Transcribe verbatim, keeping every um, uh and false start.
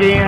again.